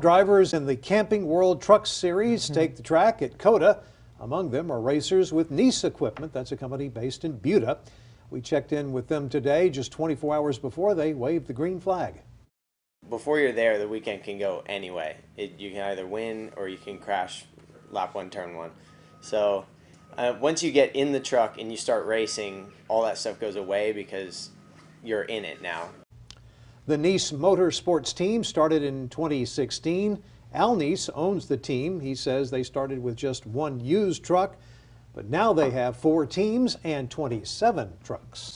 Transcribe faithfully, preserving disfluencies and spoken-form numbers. Drivers in the Camping World Truck Series take the track at COTA. Among them are racers with Nice Equipment. That's a company based in Buda. We checked in with them today, just twenty-four hours before they waved the green flag. Before you're there, the weekend can go anyway. It, you can either win or you can crash lap one, turn one. So uh, once you get in the truck and you start racing, all that stuff goes away because you're in it now. The Nice Motorsports team started in twenty sixteen. Al Niece owns the team. He says they started with just one used truck, but now they have four teams and twenty-seven trucks.